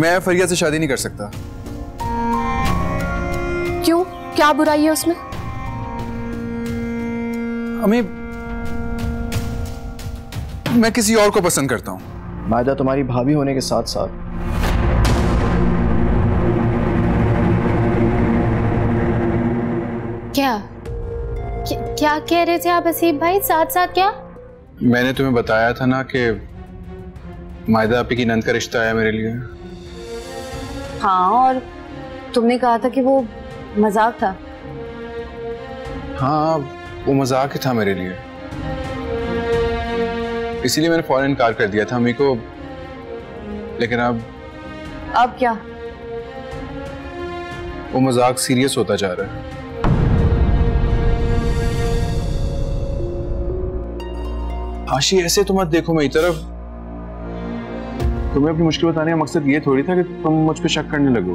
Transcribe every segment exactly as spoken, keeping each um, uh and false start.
मैं फरिया से शादी नहीं कर सकता। क्यों? क्या बुराई है उसमें? अम्मी, मैं किसी और को पसंद करता हूँ। मायदा तुम्हारी भाभी होने के साथ साथ क्या क्या कह रहे थे आप हसीब भाई? साथ साथ क्या? मैंने तुम्हें बताया था ना कि मायदा आपी की नंद का रिश्ता आया मेरे लिए। हाँ, और तुमने कहा था कि वो मजाक था। हाँ, वो मजाक ही था मेरे लिए, इसीलिए मैंने फौरन इनकार कर दिया था अम्मी को। लेकिन अब अब क्या? वो मजाक सीरियस होता जा रहा है। आशी, ऐसे तो मत देखो मेरी तरफ। तुम्हें अपनी मुश्किल बताने का मकसद ये थोड़ी था कि तुम मुझ पे शक करने लगो।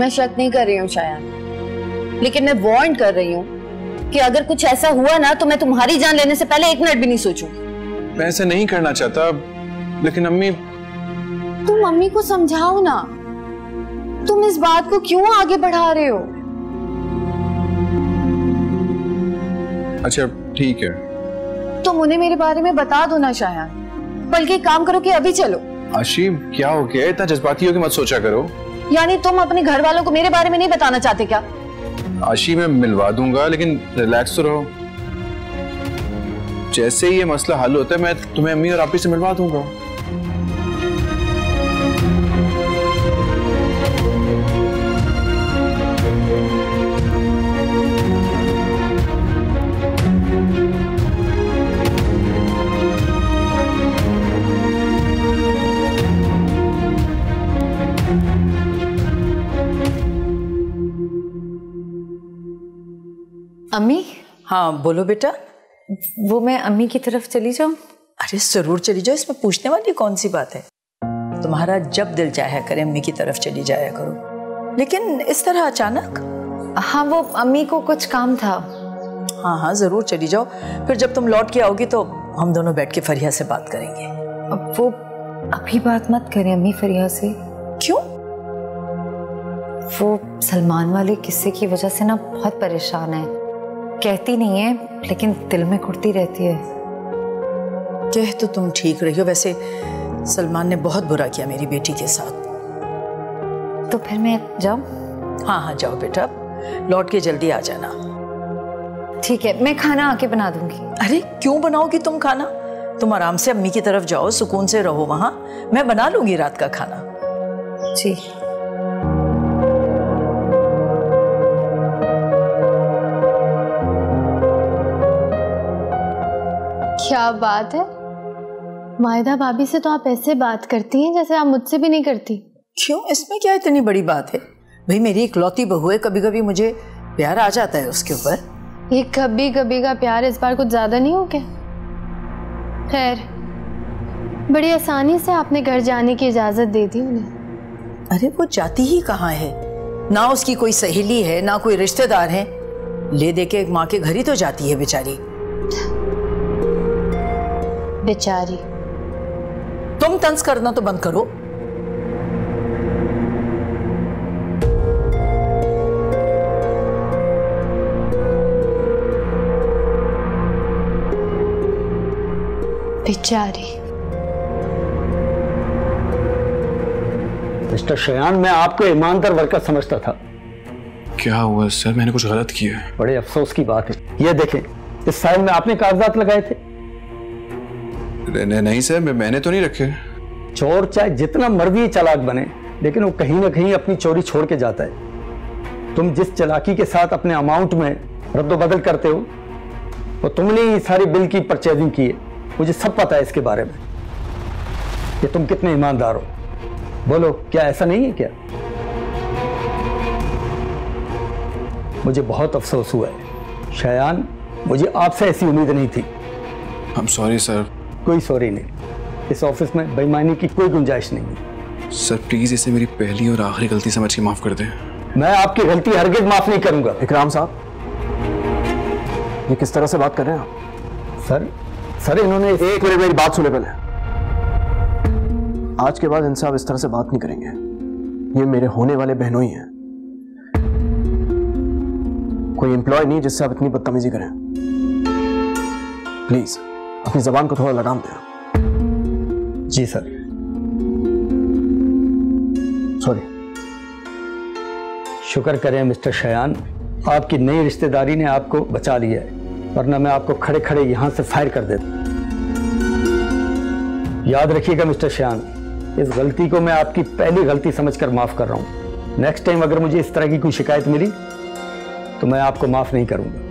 मैं शक नहीं कर रही हूँ शायद, लेकिन मैं वार्न कर रही हूँ कि अगर कुछ ऐसा हुआ ना तो मैं तुम्हारी जान लेने से पहले एक मिनट भी नहीं सोचूंगी। मैं ऐसा नहीं करना चाहता, लेकिन अम्मी। तुम अम्मी को समझाओ ना, तुम इस बात को क्यों आगे बढ़ा रहे हो? अच्छा ठीक है, तुम उन्हें मेरे बारे में बता दो ना शायान, बल्कि काम करो कि अभी चलो। आशीम, क्या हो गया? इतना जज्बाती हो कि मत सोचा करो। यानी तुम अपने घर वालों को मेरे बारे में नहीं बताना चाहते क्या? आशी, मैं मिलवा दूंगा, लेकिन रिलैक्स तो रहो। जैसे ही ये मसला हल होता है, मैं तुम्हें अम्मी और आपी से मिलवा दूंगा। अम्मी। हाँ बोलो बेटा। वो मैं अम्मी की तरफ चली जाऊँ? अरे जरूर चली जाओ, इसमें पूछने वाली कौन सी बात है। तुम्हारा जब दिल चाहे करे अम्मी की तरफ चली जाया करो, लेकिन इस तरह अचानक। हाँ, वो अम्मी को कुछ काम था। हाँ हाँ जरूर चली जाओ, फिर जब तुम लौट के आओगी तो हम दोनों बैठ के फरिया से बात करेंगे। अब वो अभी बात मत करें अम्मी फरिया से। क्यों? वो सलमान वाले किस्से की वजह से ना बहुत परेशान है। कहती नहीं है, लेकिन दिल में घुटती रहती है। कह तो तुम ठीक रही हो, वैसे सलमान ने बहुत बुरा किया मेरी बेटी के साथ। तो फिर मैं जाऊं? हाँ हाँ जाओ बेटा, लौट के जल्दी आ जाना। ठीक है, मैं खाना आके बना दूंगी। अरे क्यों बनाओगी तुम खाना? तुम आराम से अम्मी की तरफ जाओ, सुकून से रहो वहां, मैं बना लूंगी रात का खाना। जी क्या बात है मायदा भाभी से तो आप ऐसे बात करती हैं जैसे आप मुझसे भी नहीं करती। क्यों, इसमें क्या इतनी बड़ी बात है? भाई मेरी इकलौती बहू है, कभी कभी मुझे प्यार आ जाता है उसके ऊपर। ये कभी कभी का प्यार इस बार कुछ ज्यादा नहीं हो गया? खैर, बड़ी आसानी से आपने घर जाने की इजाजत दे दी उन्हें। अरे वो जाती ही कहाँ है, ना उसकी कोई सहेली है ना कोई रिश्तेदार है। ले दे के माँ के घर ही तो जाती है बेचारी। बेचारी। तुम तंज करना तो बंद करो। बेचारी। मिस्टर शयान, मैं आपको ईमानदार वर्कर समझता था। क्या हुआ सर, मैंने कुछ गलत किया है? बड़े अफसोस की बात है। ये देखें, इस फाइल में आपने कागजात लगाए थे। नहीं सर, मैंने तो नहीं रखे। चोर चाहे जितना मर्जी चालाक बने, लेकिन वो कहीं ना कहीं अपनी चोरी छोड़ के जाता है। तुम जिस चालाकी के साथ अपने अमाउंट में रद्दोबदल करते हो, वो तुमने ही सारे बिल की परचेजिंग की है। मुझे सब पता है इसके बारे में कि तुम कितने ईमानदार हो। बोलो, क्या ऐसा नहीं है? क्या मुझे बहुत अफसोस हुआ है शायान, मुझे आपसे ऐसी उम्मीद नहीं थी। I am sorry sir. कोई सॉरी नहीं, इस ऑफिस में बेईमानी की कोई गुंजाइश नहीं है। सर प्लीज इसे मेरी पहली और आखिरी गलती समझ के माफ कर दें। मैं आपकी गलती हरगिज माफ नहीं करूंगा। इकराम साहब, ये किस तरह से बात कर रहे हैं आप? सर सर इन्होंने एक मिनट, मेरी बात सुने पहले। आज के बाद इन साहब इस तरह से बात नहीं करेंगे। ये मेरे होने वाले बहनों ही हैं। कोई एम्प्लॉय नहीं जिससे आप इतनी बदतमीजी करें। प्लीज अपनी जबान को थोड़ा लगाम दें। जी सर। सॉरी। शुक्र करें मिस्टर शयान, आपकी नई रिश्तेदारी ने आपको बचा लिया है, वरना मैं आपको खड़े खड़े यहां से फायर कर देता। याद रखिएगा मिस्टर शयान, इस गलती को मैं आपकी पहली गलती समझकर माफ कर रहा हूँ। नेक्स्ट टाइम अगर मुझे इस तरह की कोई शिकायत मिली तो मैं आपको माफ नहीं करूँगा।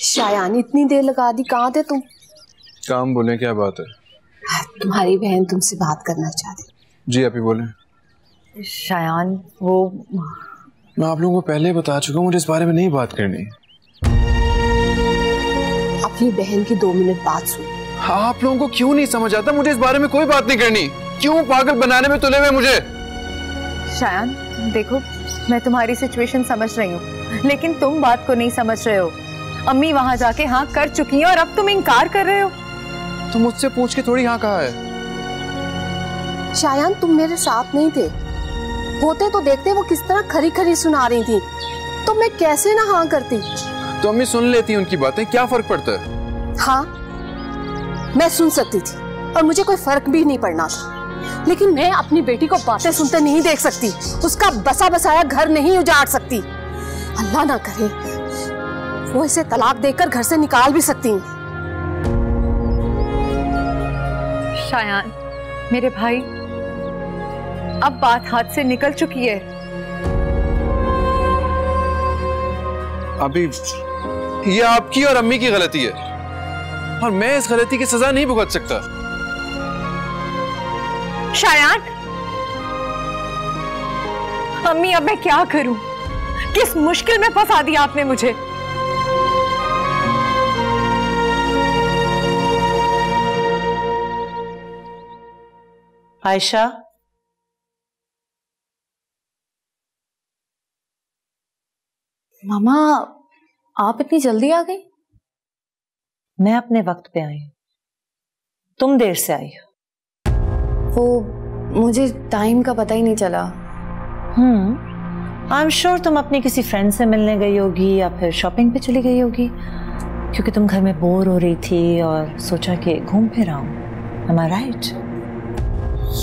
शायान, इतनी देर लगा दी, कहाँ थे तुम? काम बोले, क्या बात है? तुम्हारी बहन तुमसे बात करना चाहती। जी आप ही बोले। शायान वो मैं आप लोगों को पहले बता चुका हूँ, मुझे इस बारे में नहीं बात करनी। अपनी बहन की दो मिनट बात सुन। आप लोगों को क्यों नहीं समझ आता? मुझे इस बारे में कोई बात नहीं करनी। क्यों पागल बनाने में तुले हुए मुझे? शायान देखो, मैं तुम्हारी सिचुएशन समझ रही हूँ, लेकिन तुम बात को नहीं समझ रहे हो। अम्मी वहाँ जाके हाँ कर चुकी हैं और अब तुम इनकार कर रहे हो। तुम मुझसे पूछ के थोड़ी हाँ कहा है। शायान तुम मेरे साथ नहीं थे, होते तो देखते वो किस तरह खरी खरी सुना रही थी, तो मैं कैसे ना हाँ करती? तो अम्मी सुन लेती उनकी बातें, क्या फर्क पड़ता है? हाँ मैं सुन सकती थी और मुझे कोई फर्क भी नहीं पड़ना था, लेकिन मैं अपनी बेटी को बातें सुनते नहीं देख सकती, उसका बसा बसाया घर नहीं उजाड़ सकती। अल्लाह ना करे वो इसे तलाक देकर घर से निकाल भी सकती हैं। शायान मेरे भाई, अब बात हाथ से निकल चुकी है। अभी ये आपकी और अम्मी की गलती है और मैं इस गलती की सजा नहीं भुगत सकता। शायान अम्मी अब मैं क्या करूं? किस मुश्किल में फंसा दिया आपने मुझे। आयशा, मामा आप इतनी जल्दी आ गई? मैं अपने वक्त पे आई, तुम देर से आई हो। वो मुझे टाइम का पता ही नहीं चला। हम्म आई एम श्योर तुम अपनी किसी फ्रेंड से मिलने गई होगी या फिर शॉपिंग पे चली गई होगी, क्योंकि तुम घर में बोर हो रही थी और सोचा कि घूम फिर आऊं। am I right?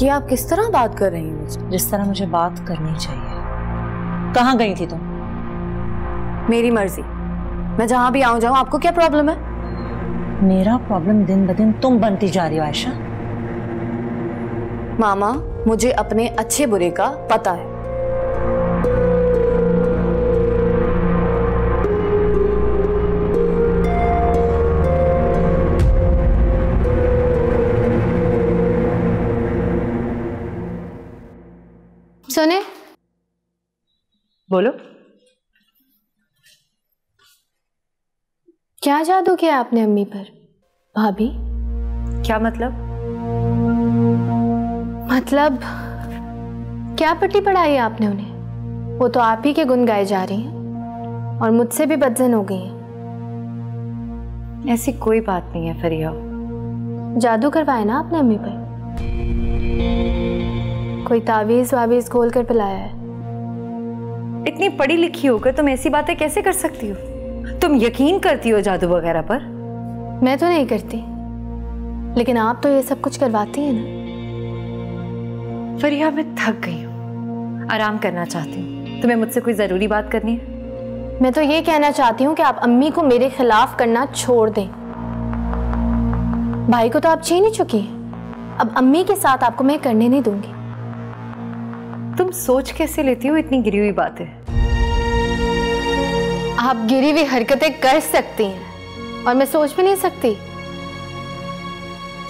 ये आप किस तरह बात कर रही हैं मुझसे? जिस तरह मुझे बात करनी चाहिए। कहाँ गई थी तुम? मेरी मर्जी, मैं जहाँ भी आऊँ जाऊँ, आपको क्या प्रॉब्लम है? मेरा प्रॉब्लम दिन ब दिन तुम बनती जा रही हो आयशा। मामा मुझे अपने अच्छे बुरे का पता है। सुने, बोलो क्या जादू किया आपने अम्मी पर? भाभी क्या मतलब? मतलब क्या पट्टी पढ़ाई है आपने उन्हें? वो तो आप ही के गुण गाए जा रही हैं और मुझसे भी बदजन हो गई हैं। ऐसी कोई बात नहीं है फरिया। जादू करवाया ना आपने अम्मी पर? कोई तावीज वावीज खोल कर पिलाया है? इतनी पढ़ी लिखी होकर तुम ऐसी बातें कैसे कर सकती हो? तुम यकीन करती हो जादू वगैरह पर? मैं तो नहीं करती, लेकिन आप तो ये सब कुछ करवाती हैं ना। फरिया मैं थक गई हूँ, आराम करना चाहती हूँ। तुम्हें मुझसे कोई जरूरी बात करनी है? मैं तो ये कहना चाहती हूँ कि आप अम्मी को मेरे खिलाफ करना छोड़ दें। भाई को तो आप छीन ही चुकी हैं, अब अम्मी के साथ आपको मैं करने नहीं दूंगी। तुम सोच कैसे लेती हो इतनी गिरी हुई बातें? आप गिरी हुई हरकतें कर सकती हैं और मैं सोच भी नहीं सकती।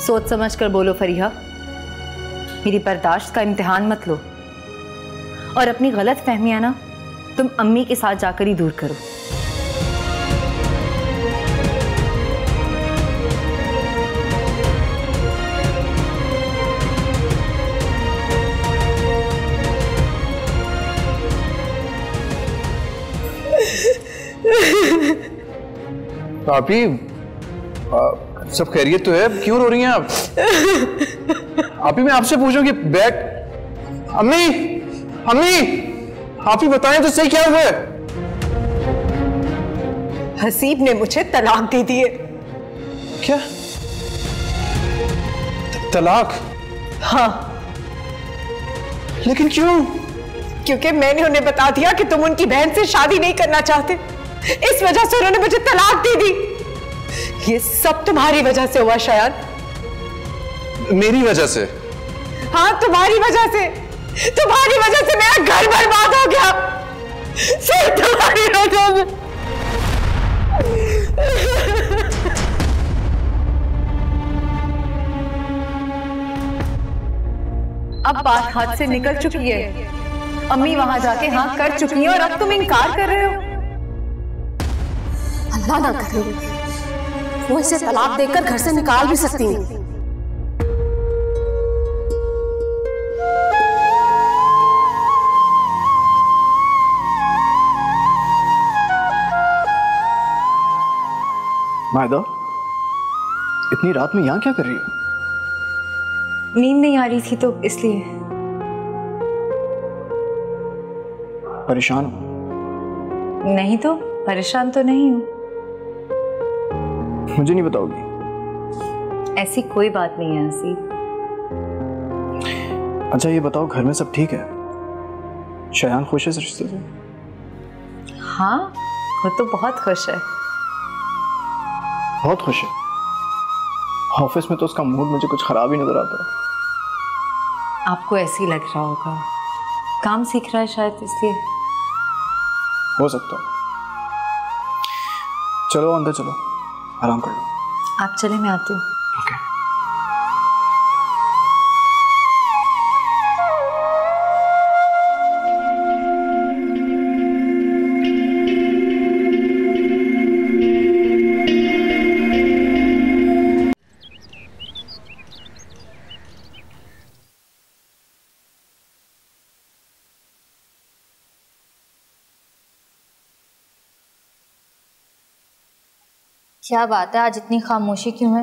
सोच समझ कर बोलो फरीहा, मेरी बर्दाश्त का इम्तिहान मत लो और अपनी गलत फहमियां ना तुम अम्मी के साथ जाकर ही दूर करो। भाभी सब खैरियत तो है, क्यों रो रही हैं आप? आप ही मैं आपसे पूछूं कि बैग अम्मी अम्मी आप ही बताएं तो सही क्या हुआ है। हसीब ने मुझे तलाक दे दी है। क्या तलाक? हाँ। लेकिन क्यों? क्योंकि मैंने उन्हें बता दिया कि तुम उनकी बहन से शादी नहीं करना चाहते, इस वजह से उन्होंने मुझे तलाक दे दी। ये सब तुम्हारी वजह से हुआ शायद। मेरी वजह से? हाँ तुम्हारी वजह से, तुम्हारी वजह से मेरा घर बर्बाद हो गया, सिर्फ तुम्हारी वजह से। अब बात हाथ से निकल चुकी है, अम्मी वहां जाके हाँ कर चुकी है और अब तुम इनकार कर रहे हो। अल्लाह ना करे वो इसे तलाक देकर घर से निकाल भी सकती है। मायदा, इतनी रात में यहाँ क्या कर रही हो? नींद नहीं आ रही थी तो इसलिए। परेशान हो? नहीं तो, परेशान तो नहीं हूँ। मुझे नहीं बताओगी? ऐसी कोई बात नहीं है हसीब। अच्छा ये बताओ घर में सब ठीक है? शायान खुश है इस रिश्ते से? हाँ वो तो बहुत खुश है, बहुत खुश है। ऑफिस में तो उसका मूड मुझे कुछ खराब ही नजर आता है। आपको ऐसे ही लग रहा होगा, काम सीख रहा है शायद इसलिए हो सकता है। चलो अंदर चलो, आराम कर लो। आप चले, मैं आती हूँ। okay. क्या बात है, आज इतनी खामोशी क्यों है?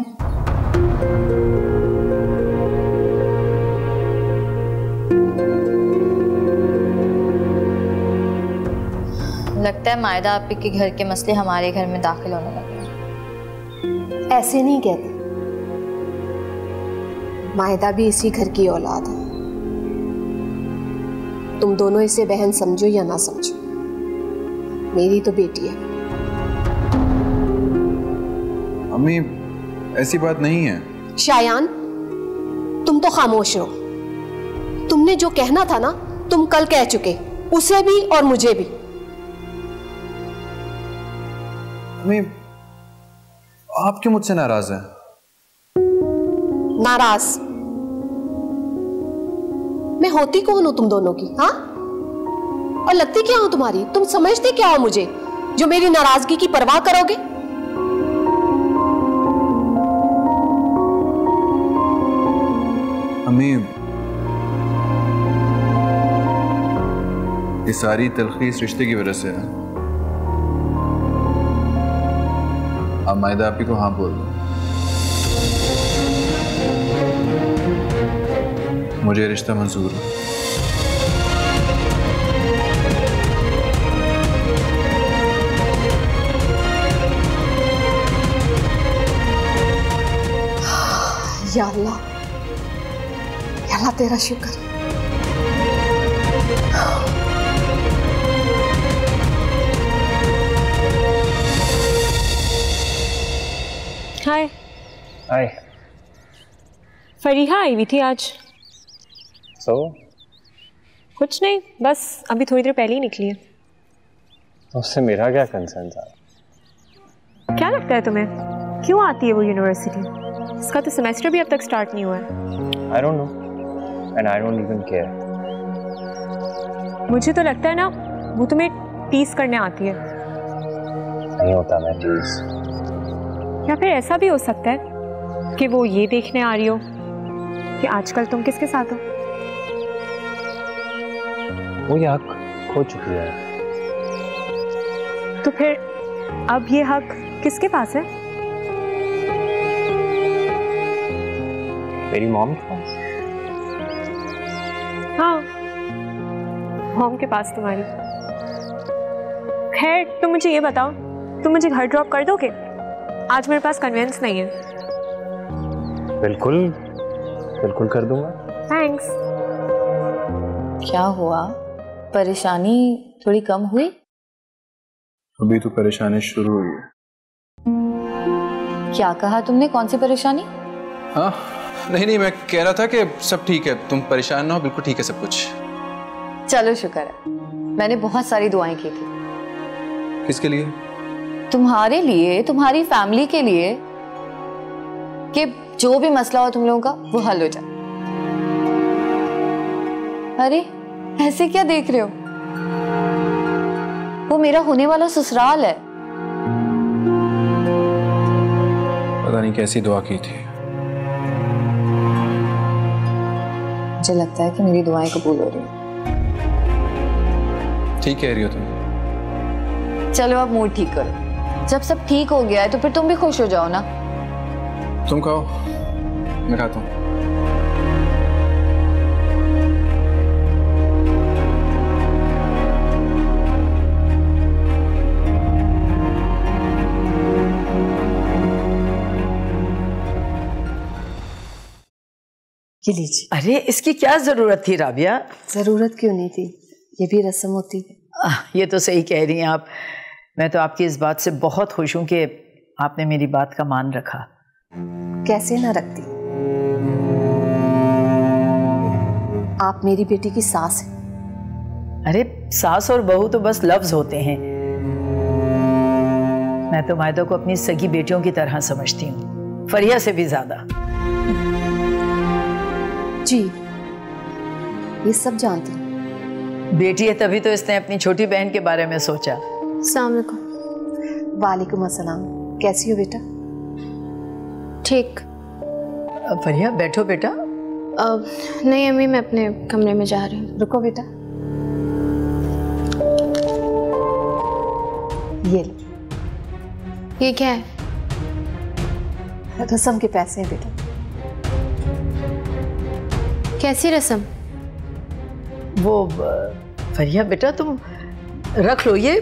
लगता है मायदा आपी के घर के मसले हमारे घर में दाखिल होने लगे। ऐसे नहीं कहते, मायदा भी इसी घर की औलाद है। तुम दोनों इसे बहन समझो या ना समझो, मेरी तो बेटी है। अम्मी ऐसी बात नहीं है। शायान तुम तो खामोश रहो, तुमने जो कहना था ना तुम कल कह चुके, उसे भी और मुझे भी। अम्मी आप क्यों मुझसे नाराज हैं? नाराज मैं होती कौन हूं तुम दोनों की? हाँ और लगती क्या हूं तुम्हारी? तुम समझते क्या हो मुझे जो मेरी नाराजगी की परवाह करोगे? ये सारी तलखीस रिश्ते की वजह से है। अब मायदा आपी को हाँ बोल दो, मुझे रिश्ता मंजूर है। या अल्लाह, अल्लाह तेरा शुक्र। हाय हाय। फरीहा आई हुई थी आज। सो so? कुछ नहीं, बस अभी थोड़ी देर पहले ही निकली है। उससे मेरा क्या कंसर्न था? क्या लगता है तुम्हें क्यों आती है वो यूनिवर्सिटी? इसका तो सेमेस्टर भी अब तक स्टार्ट नहीं हुआ है। I don't know and I don't even care. मुझे तो लगता है ना वो तुम्हें टीज करने आती है। नहीं होता मैं टीज। या फिर ऐसा भी हो सकता है कि वो ये देखने आ रही हो कि आजकल तुम किसके साथ हो। वो ये हक खो चुकी है। तो फिर अब ये हक किसके पास है? मेरी मॉम के पास। हाँ, मॉम के पास तुम्हारी। खैर तुम मुझे ये बताओ, तुम मुझे घर ड्रॉप कर दोगे? आज मेरे पास कन्वेंस नहीं है। बिल्कुल बिल्कुल कर दूंगा। थैंक्स। क्या हुआ, परेशानी थोड़ी कम हुई? अभी तो परेशानी शुरू हुई है। क्या कहा तुमने, कौन सी परेशानी? हाँ नहीं नहीं, मैं कह रहा था कि सब ठीक है, तुम परेशान ना हो, बिल्कुल ठीक है सब कुछ। चलो शुक्र है, मैंने बहुत सारी दुआएं की थी। किसके लिए? तुम्हारे लिए, तुम्हारी फैमिली के लिए, कि जो भी मसला हो तुम लोगों का वो हल हो जाए। अरे ऐसे क्या देख रहे हो, वो मेरा होने वाला ससुराल है। पता नहीं कैसी दुआ की थी। मुझे लगता है कि मेरी दुआएं कबूल हो रही हैं। ठीक कह रही हो तुम। चलो अब मूड ठीक करो, जब सब ठीक हो गया है तो फिर तुम भी खुश हो जाओ ना। तुम खाओ, मैं खाता हूँ। ये लीजिए। अरे इसकी क्या जरूरत थी राबिया? जरूरत क्यों नहीं थी, ये भी रस्म होती है। आ, ये तो सही कह रही हैं आप। मैं तो आपकी इस बात से बहुत खुश हूँ कि आपने मेरी बात का मान रखा। कैसे ना रखती, आप मेरी बेटी की सास हैं। अरे सास और बहू तो बस लफ्ज होते हैं, मैं तो मायदा को अपनी सगी बेटियों की तरह समझती हूँ, फरिया से भी ज्यादा। जी ये सब जानती हूँ। बेटी है तभी तो इसने अपनी छोटी बहन के बारे में सोचा। अस्सलाम वालेकुम। वालेकुम अस्सलाम। कैसी हो बेटा? ठीक। फरिया बैठो बेटा। आ, नहीं अम्मी, मैं अपने कमरे में जा रही हूँ। रुको बेटा, ये ये क्या है? रसम के पैसे हैं बेटा। कैसी रस्म? वो फरिया बेटा तुम रख लो, ये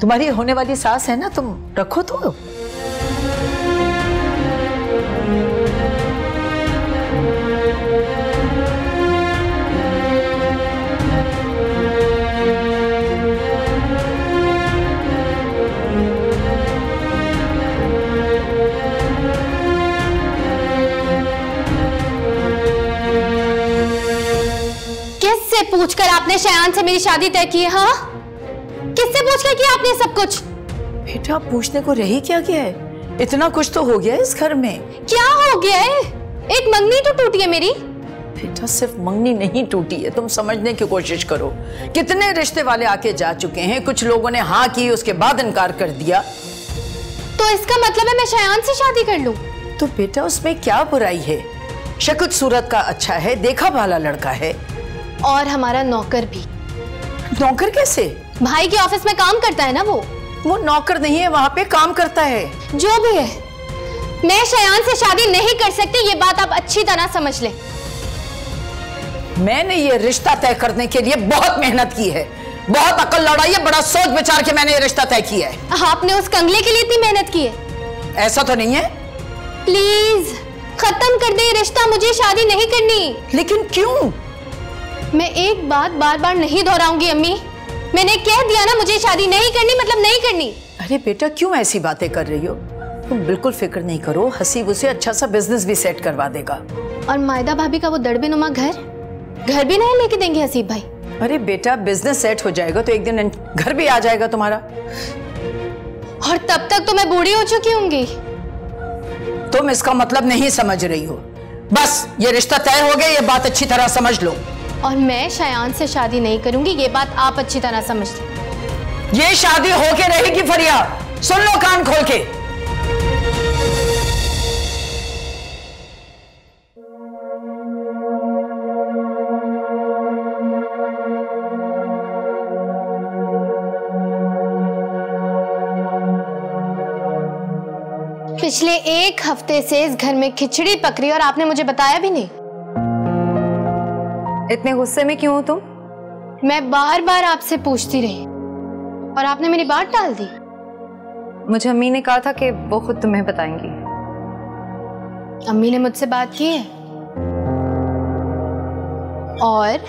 तुम्हारी होने वाली सास है ना, तुम रखो तो। पूछकर आपने शायान से मेरी शादी तय की है? हाँ, किससे पूछकर किया आपने सब कुछ? बेटा पूछने को रही क्या क्या है, इतना कुछ तो हो गया है इस घर में। क्या हो गया है? एक मंगनी तो टूटी है मेरी। बेटा सिर्फ मंगनी नहीं टूटी है, तुम समझने की कोशिश करो। कितने रिश्ते वाले आके जा चुके हैं, कुछ लोगों ने हाँ की उसके बाद इनकार कर दिया। तो इसका मतलब है मैं शायान से शादी कर लूं? तो बेटा उसमें क्या बुराई है, शक्ल सूरत का अच्छा है, देखा भाला लड़का है। और हमारा नौकर भी। नौकर कैसे? भाई के ऑफिस में काम करता है ना वो। वो नौकर नहीं है, वहाँ पे काम करता है। जो भी है, मैं शायान से शादी नहीं कर सकती, ये बात आप अच्छी तरह समझ ले। मैंने ये रिश्ता तय करने के लिए बहुत मेहनत की है, बहुत अकल लड़ाई है, बड़ा सोच विचार के मैंने ये रिश्ता तय किया है। आपने उस कंगले के लिए इतनी मेहनत की है? ऐसा तो नहीं है। प्लीज खत्म कर दे रिश्ता, मुझे शादी नहीं करनी। लेकिन क्यों? मैं एक बात बार बार नहीं दोहराऊंगी अम्मी, मैंने कह दिया ना मुझे शादी नहीं करनी मतलब नहीं करनी। अरे बेटा क्यों ऐसी बातें कर रही हो, तुम बिल्कुल फिक्र नहीं करो, हसीब उसे अच्छा सा बिजनेस भी सेट करवा देगा। और मायदा भाभी का वो दड़बेनुमा घर, घर भी नहीं लेके देंगे हसीब भाई। अरे बेटा बिजनेस सेट हो जाएगा तो एक दिन घर भी आ जाएगा तुम्हारा, और तब तक तो मैं बूढ़ी हो चुकी होंगी। तुम इसका मतलब नहीं समझ रही हो, बस ये रिश्ता तय हो गया, ये बात अच्छी तरह समझ लो। और मैं शायान से शादी नहीं करूंगी, ये बात आप अच्छी तरह समझ लें। ये शादी होके रहेगी फरिया, सुन लो कान खोल के। पिछले एक हफ्ते से इस घर में खिचड़ी पक रही और आपने मुझे बताया भी नहीं। इतने गुस्से में क्यों हो तुम? मैं बार बार आपसे पूछती रही और आपने मेरी बात टाल दी। मुझे अम्मी ने कहा था कि वो खुद तुम्हें बताएंगी। अम्मी ने मुझसे बात की है और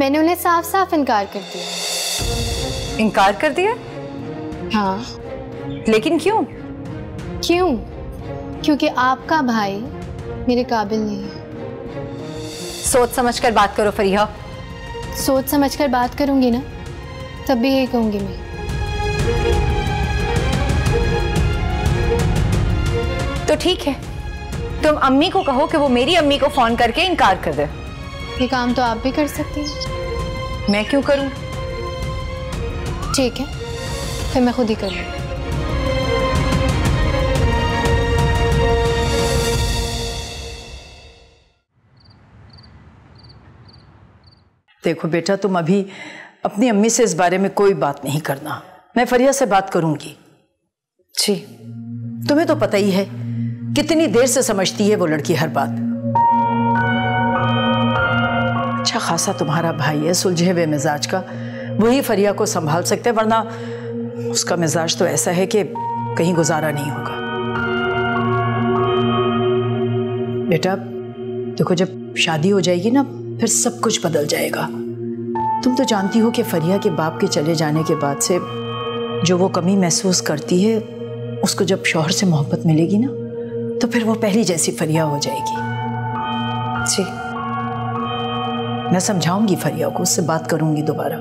मैंने उन्हें साफ साफ इनकार कर दिया। इनकार कर दिया? हाँ। लेकिन क्यों? क्यों? क्योंकि आपका भाई मेरे काबिल नहीं है। सोच समझकर बात करो फरीहा। सोच समझकर बात करूंगी ना, तब भी यही कहूंगी मैं। तो ठीक है, तुम अम्मी को कहो कि वो मेरी अम्मी को फोन करके इनकार कर दे। ये काम तो आप भी कर सकती हैं। मैं क्यों करूं? ठीक है, फिर मैं खुद ही कर लूंगी। देखो बेटा, तुम अभी अपनी अम्मी से इस बारे में कोई बात नहीं करना। मैं फरिया से बात करूंगी। जी, तुम्हें तो पता ही है कितनी देर से समझती है वो लड़की हर बात। अच्छा खासा तुम्हारा भाई है, सुलझे हुए मिजाज का, वही फरिया को संभाल सकते हैं, वरना उसका मिजाज तो ऐसा है कि कहीं गुजारा नहीं होगा। बेटा देखो, जब शादी हो जाएगी ना फिर सब कुछ बदल जाएगा। तुम तो जानती हो कि फरिया के बाप के चले जाने के बाद से जो वो कमी महसूस करती है, उसको जब शौहर से मोहब्बत मिलेगी ना तो फिर वो पहली जैसी फरिया हो जाएगी। जी, मैं समझाऊंगी फरिया को, उससे बात करूंगी दोबारा।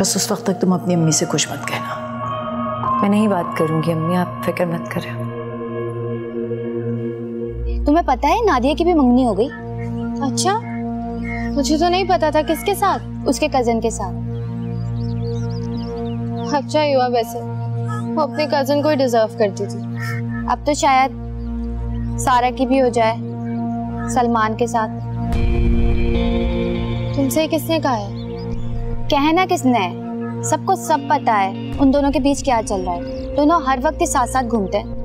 बस उस वक्त तक तुम अपनी अम्मी से कुछ मत कहना। मैं नहीं बात करूंगी अम्मी, आप फिक्र मत करें। तुम्हें पता है नादिया की भी मंगनी हो गई? अच्छा, मुझे तो नहीं पता था। किसके साथ? उसके कजन के साथ। अच्छा ही हुआ वैसे, वो अपने कजन को ही डिजर्व करती थी। अब तो शायद सारा की भी हो जाए सलमान के साथ। तुमसे किसने कहा है? कहना किसने है, सबको सब पता है उन दोनों के बीच क्या चल रहा है। दोनों हर वक्त साथ साथ घूमते हैं।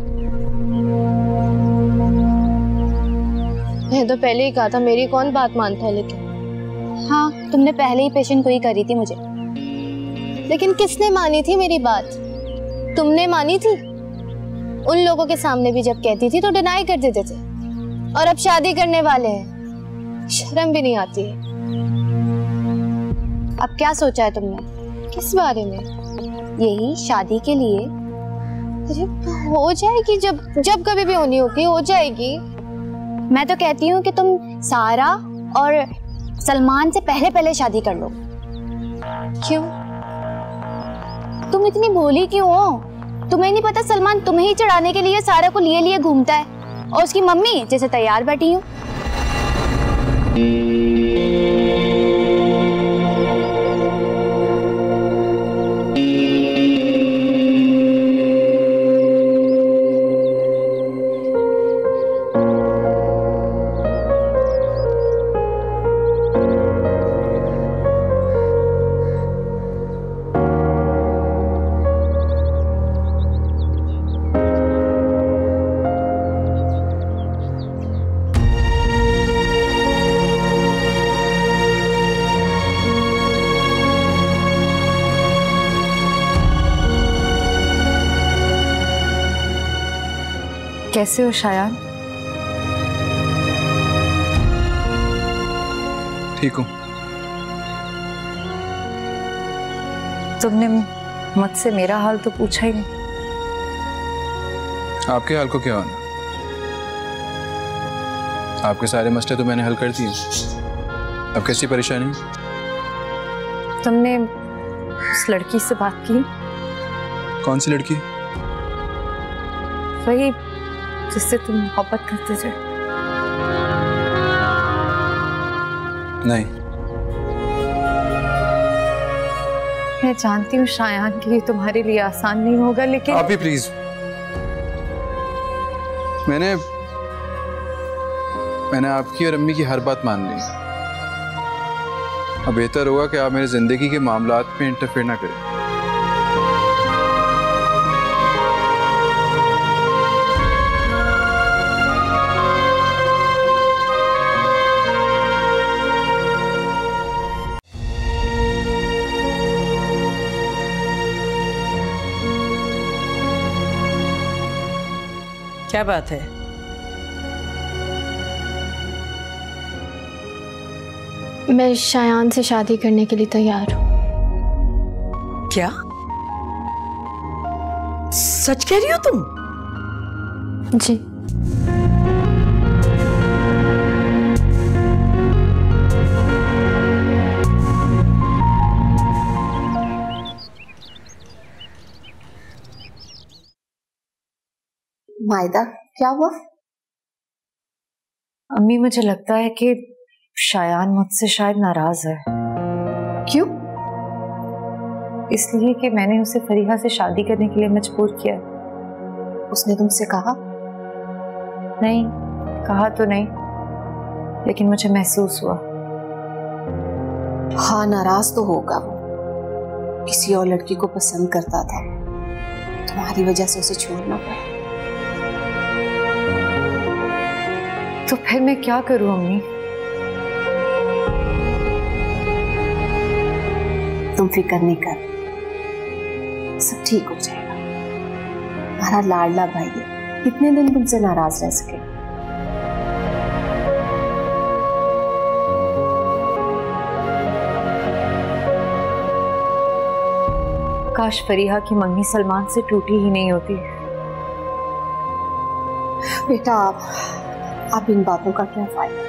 मैं तो पहले ही कहा था, मेरी कौन बात मानता है। लेकिन हाँ, तुमने पहले ही पेशेंट कोई करी थी मुझे। लेकिन किसने मानी थी मेरी बात? तुमने मानी थी। उन लोगों के सामने भी जब कहती थी तो डिनाई कर देते थे, और अब शादी करने वाले हैं, शर्म भी नहीं आती है। अब क्या सोचा है तुमने? किस बारे में? यही शादी के लिए? अरे हो जाएगी, जब जब कभी भी होनी होगी हो जाएगी। मैं तो कहती हूँ कि तुम सारा और सलमान से पहले पहले शादी कर लो। क्यों? तुम इतनी भोली क्यों हो? तुम्हें नहीं पता सलमान तुम्हें ही चढ़ाने के लिए सारा को लिए लिए घूमता है, और उसकी मम्मी जैसे तैयार बैठी हूँ। कैसे हो शायान? ठीक हूँ। तुमने मुझसे मेरा हाल तो पूछा ही नहीं। आपके हाल को क्या होना? आपके सारे मसले तो मैंने हल कर दिए। अब कैसी परेशानी? तुमने उस लड़की से बात की? कौन सी लड़की? वही जिससे तुम मोहब्बत करते थे। नहीं, मैं जानती हूँ शायान कि तुम्हारे लिए आसान नहीं होगा, लेकिन आप ही प्लीज। मैंने मैंने आपकी और अम्मी की हर बात मान ली। अब बेहतर होगा कि आप मेरी जिंदगी के मामलात में इंटरफेयर ना करें। क्या बात है? मैं शायान से शादी करने के लिए तैयार हूँ। क्या? सच कह रही हो तुम? जी। मायदा, क्या हुआ? अम्मी, मुझे लगता है कि शायान मुझसे शायद नाराज है। क्यों? इसलिए कि मैंने उसे फरीहा से शादी करने के लिए मजबूर किया। उसने तुमसे कहा? नहीं, कहा तो नहीं, लेकिन मुझे महसूस हुआ। हाँ, नाराज तो होगा। वो किसी और लड़की को पसंद करता था, तुम्हारी वजह से उसे छोड़ना पड़ा। तो फिर मैं क्या करूं अम्मी? तुम फिक्र नहीं कर, सब ठीक हो जाएगा। हमारा लाडला भाई है, कितने दिन तुमसे नाराज रह सके? काश फरीहा की मंगनी सलमान से टूटी ही नहीं होती। बेटा, आप आप इन बातों का क्या फायदा?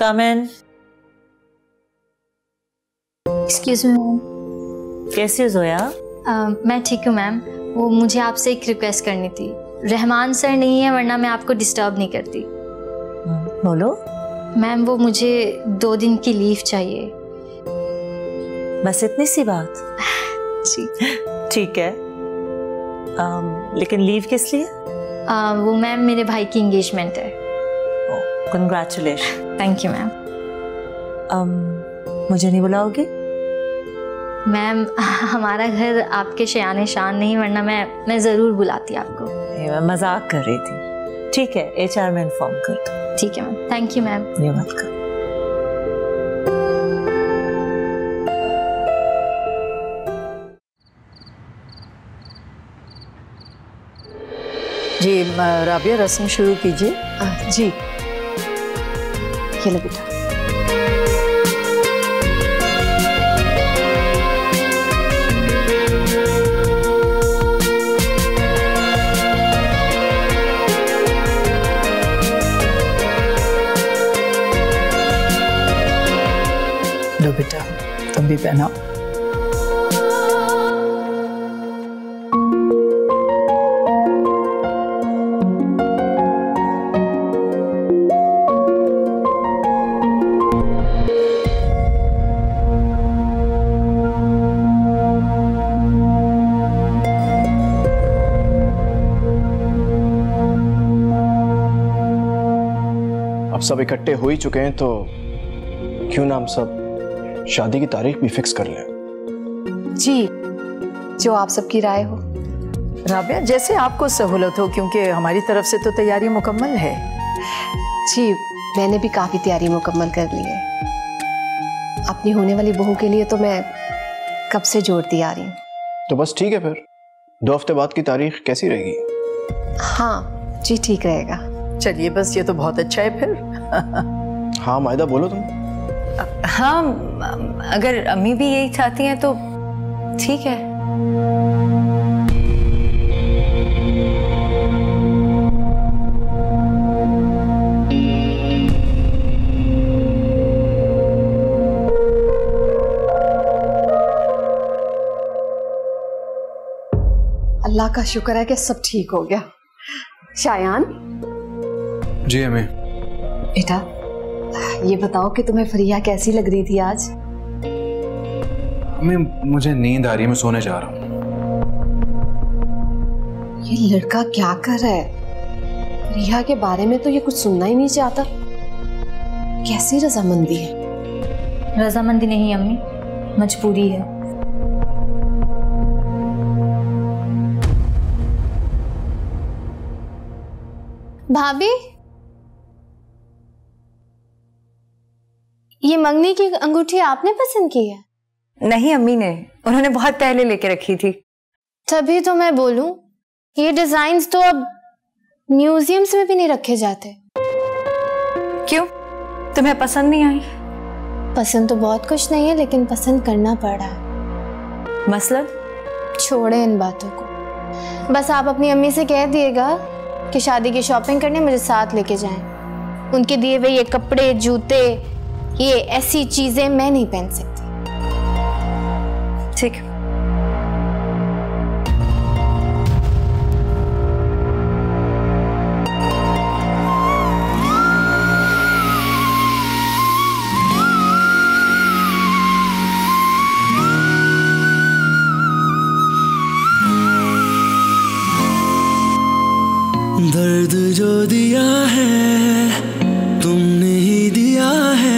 Come in. Excuse me, ma'am. कैसी हो जोया? uh, मैं ठीक हूँ मैम। वो मुझे आपसे एक रिक्वेस्ट करनी थी। रहमान सर नहीं है, वरना मैं आपको डिस्टर्ब नहीं करती। बोलो। मैम, वो मुझे दो दिन की लीव चाहिए। बस इतनी सी बात? जी। ठीक है, आम, लेकिन लीव किस लिए? आ, वो मैम, मेरे भाई की इंगेजमेंट है। कंग्रेचुलेशन। Thank you ma'am. मुझे नहीं बुलाओगी? मैम, हमारा घर आपके शयान शान नहीं, वरना मैं मैं ज़रूर बुलाती आपको। मैं मजाक कर रही थी। ठीक है, एचआर में इन्फॉर्म कर दो। ठीक है मैम, थैंक यू मैम। ये बात कर। जी राबिया, रस्म शुरू कीजिए। जी, ये लो बेटा। लो बेटा, तुम भी पहनाओ। सब इकट्ठे हो ही चुके हैं तो क्यों ना हम सब शादी की तारीख भी फिक्स कर लें। जी, जो आप सबकी राय हो। राबिया, जैसे आपको सहूलत हो, क्योंकि हमारी तरफ से तो तैयारी मुकम्मल है। जी, मैंने भी काफ़ी तैयारी मुकम्मल कर ली है। अपनी होने वाली बहू के लिए तो मैं कब से जोड़ती आ रही हूँ। तो बस ठीक है, फिर दो हफ्ते बाद की तारीख कैसी रहेगी? हाँ जी, ठीक रहेगा। चलिए, बस ये तो बहुत अच्छा है फिर। हाँ मायदा, बोलो तुम। हाँ, अगर अम्मी भी यही चाहती हैं तो ठीक है। अल्लाह का शुक्र है कि सब ठीक हो गया। शायान। जी अम्मी। बेटा, ये बताओ कि तुम्हें फरिया कैसी लग रही थी आज? अम्मी, मुझे नींद आ रही है, मैं सोने जा रहा हूँ। ये लड़का क्या कर रहा है? फरिया के बारे में तो ये कुछ सुनना ही नहीं चाहता। कैसी रजामंदी है? रजामंदी नहीं अम्मी, मजबूरी है। भाभी, ये मंगनी की अंगूठी आपने पसंद की है? नहीं अम्मी ने, उन्होंने बहुत पहले लेके रखी थी। तभी तो मैं बोलूं, ये डिजाइन्स तो अब म्यूजियम्स में भी नहीं रखे जाते। क्यों? तुम्हें पसंद नहीं आई? पसंद तो बहुत कुछ नहीं है, लेकिन पसंद करना पड़ रहा है। मसलन? छोड़े इन बातों को, बस आप अपनी अम्मी से कह दिएगा कि शादी की शॉपिंग करने मुझे साथ लेके जाएं। उनके दिए हुए ये कपड़े, जूते, ये ऐसी चीजें मैं नहीं पहन सकती। ठीक। दर्द जो दिया है तुमने ही दिया है,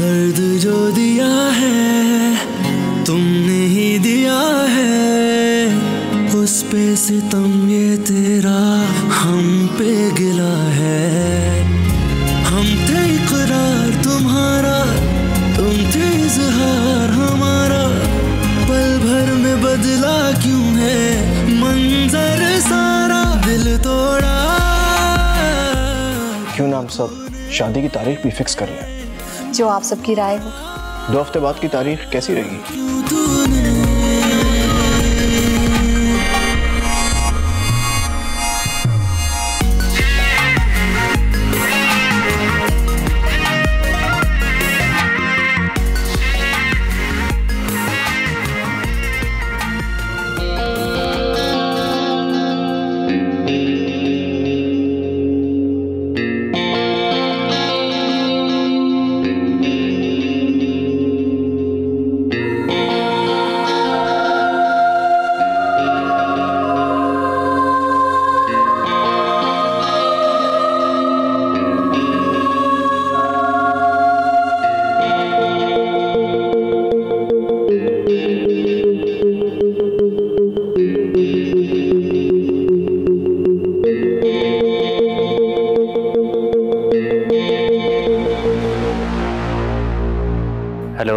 दर्द जो दिया है तुमने ही दिया है, उस पे सितम ये तेरा हम पे गिला है। हम थे इकरार तुम्हारा, तुम थे इजहार हमारा, पल भर में बदला क्यों है मंजर सारा, दिल तोड़ा। क्यों ना हम सब शादी की तारीख भी फिक्स कर लें, जो आप सबकी राय हो। दो हफ्ते बाद की तारीख कैसी रहेगी?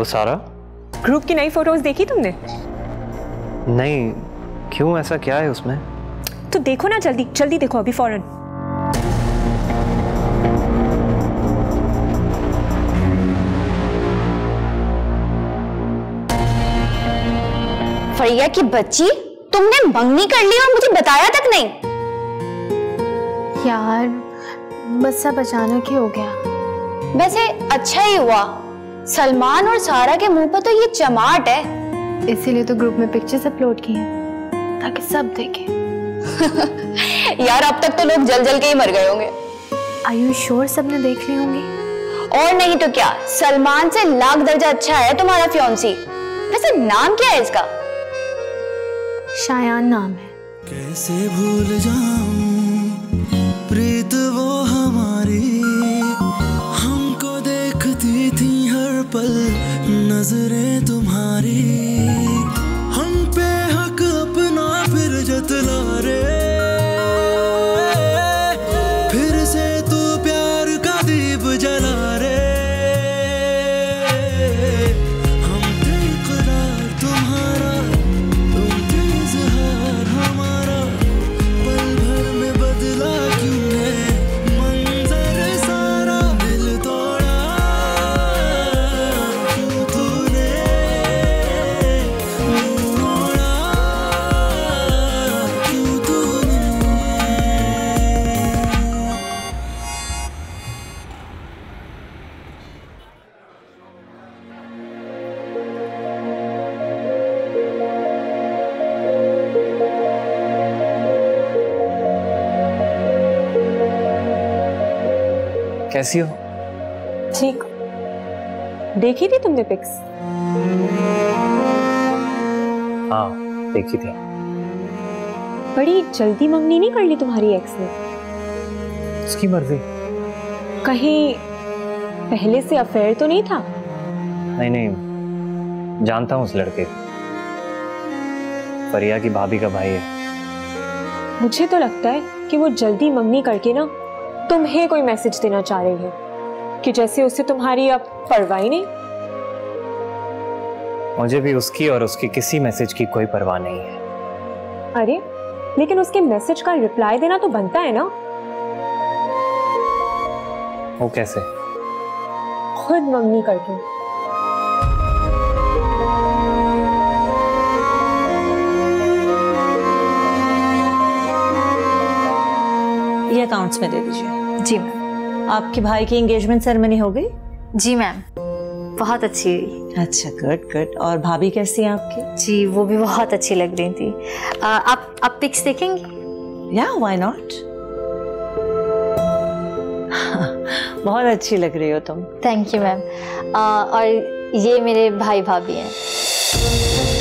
सारा, ग्रुप की नई फोटोज देखी तुमने? नहीं, क्यों, ऐसा क्या है उसमें? तो देखो ना, जल्दी जल्दी देखो, अभी फौरन। फरिया की बच्ची, तुमने मंगनी कर ली और मुझे बताया तक नहीं। यार बस सब अचानक ही हो गया। वैसे अच्छा ही हुआ, सलमान और सारा के मुंह पर तो ये चमाट है, इसीलिए तो ग्रुप में पिक्चर्स अपलोड की हैं ताकि सब देखें। यार अब तक तो लोग जल जल के ही मर गए होंगे। Are you sure सबने देख ली होंगी? और नहीं तो क्या, सलमान से लाख दर्जा अच्छा है तुम्हारा फियांसी। वैसे नाम क्या है इसका? शायान नाम है। कैसे भूल जाऊं प्रीत वो हमारी, हमको देखती थी पल नजरें तुम्हारी, हम पे हक अपना फिर जतला रे, फिर से तू प्यार का दीप जला रे। हम थे इकरार तुम्हारा, तुम थे इजहार हमारा, पल भर में बदला क्यों है मंजर सारा, दिल तोड़ा। कैसी हो? ठीक। देखी थी तुमने पिक्स? हाँ देखी थी। बड़ी जल्दी मंगनी नहीं कर ली तुम्हारी एक्स ने? उसकी मर्जी। कहीं पहले से अफेयर तो नहीं था? नहीं नहीं, जानता हूँ उस लड़के, फरिया की भाभी का भाई है। मुझे तो लगता है कि वो जल्दी मंगनी करके ना तुम्हें कोई मैसेज देना चाह रही है कि जैसे उससे तुम्हारी अब परवाह ही नहीं। मुझे भी उसकी और उसके किसी मैसेज की कोई परवाह नहीं है। अरे लेकिन उसके मैसेज का रिप्लाई देना तो बनता है ना। वो कैसे? खुद मंगनी करके। ये अकाउंट्स में दे दीजिए। जी मैम। आपके भाई की एंगेजमेंट सेरेमनी हो गई? जी मैम, बहुत अच्छी हुई। अच्छा, गुड गुड। और भाभी कैसी हैं आपकी? जी वो भी बहुत अच्छी लग रही थी। आ, आप आप पिक्स देखेंगी? या व्हाई नॉट। बहुत अच्छी लग रही हो तुम। Thank you ma'am. और ये मेरे भाई भाभी हैं।